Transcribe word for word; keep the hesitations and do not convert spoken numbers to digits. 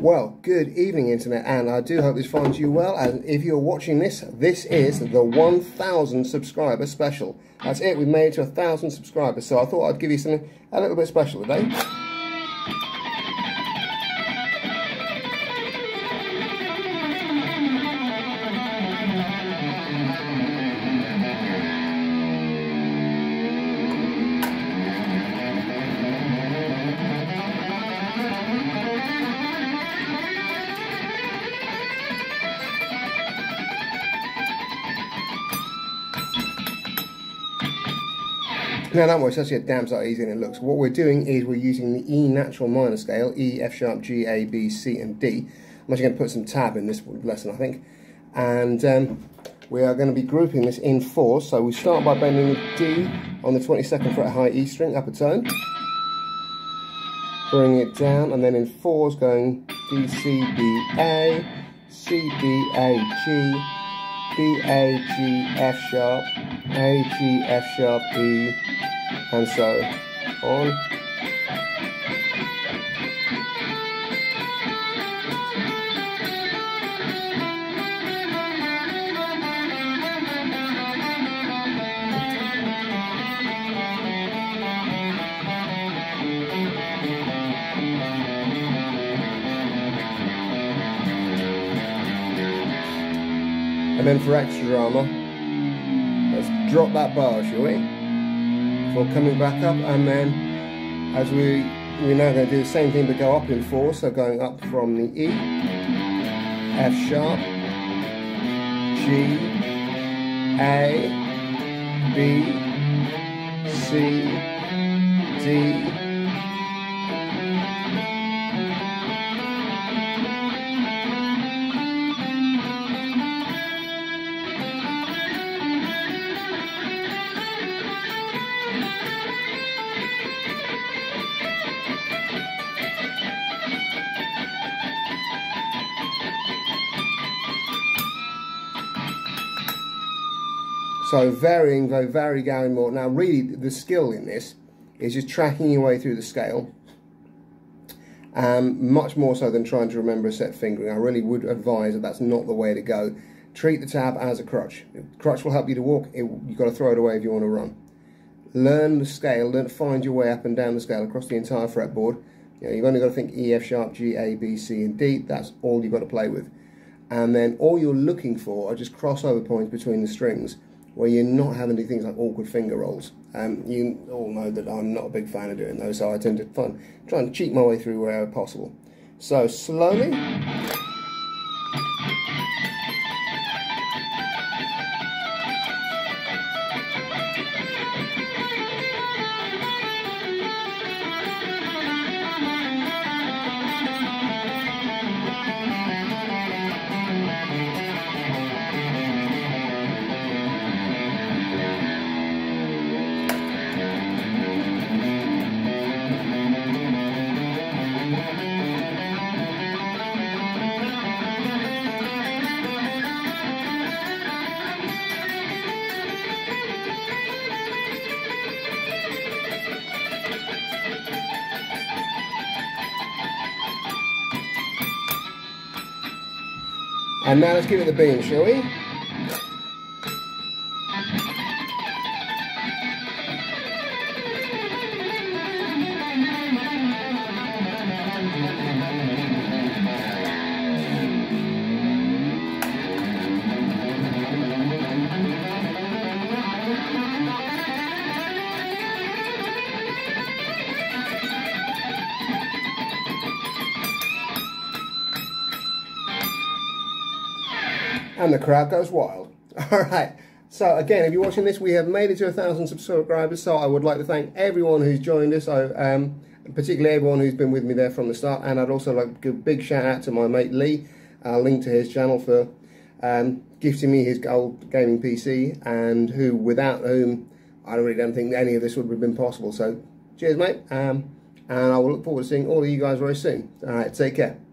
Well, good evening, Internet, and I do hope this finds you well. And if you're watching this, this is the one thousand subscriber special. That's it, we've made it to one thousand subscribers, so I thought I'd give you something a little bit special today. Now that one's actually a damn sight easier than it looks. What we're doing is we're using the E natural minor scale, E, F sharp, G, A, B, C and D. I'm actually going to put some tab in this lesson, I think. And um, we are going to be grouping this in four. So we start by bending the D on the twenty-second fret high E string, up a tone. Bring it down, and then in fours going D, C, B, A, C, B, A, G, B, A, G, F sharp, A, G, F sharp, E, and so on. And then for extra drama, let's drop that bar, shall we? Coming back up, and then as we we're now going to do the same thing but go up in four, so going up from the E, F sharp, G, A, B, C, D. So varying, though vary, going more. Now really the skill in this is just tracking your way through the scale, um, much more so than trying to remember a set fingering. I really would advise that that's not the way to go. Treat the tab as a crutch. The crutch will help you to walk, it, you've got to throw it away if you want to run. Learn the scale, learn to find your way up and down the scale across the entire fretboard. You know, you've only got to think E, F sharp, G, A, B, C and D, that's all you've got to play with. And then all you're looking for are just crossover points between the strings, where you're not having to do things like awkward finger rolls. Um, you all know that I'm not a big fan of doing those, so I tend to find, try and cheat my way through wherever possible. So slowly. And now let's give it the bean, shall we? And the crowd goes wild. Alright, so again, if you're watching this, we have made it to a thousand subscribers, so I would like to thank everyone who's joined us, I, um, particularly everyone who's been with me there from the start, and I'd also like to give a big shout out to my mate Lee, I'll link to his channel, for um, gifting me his old gaming P C, and who, without whom, I really don't think any of this would have been possible. So, cheers mate, um, and I will look forward to seeing all of you guys very soon. Alright, take care.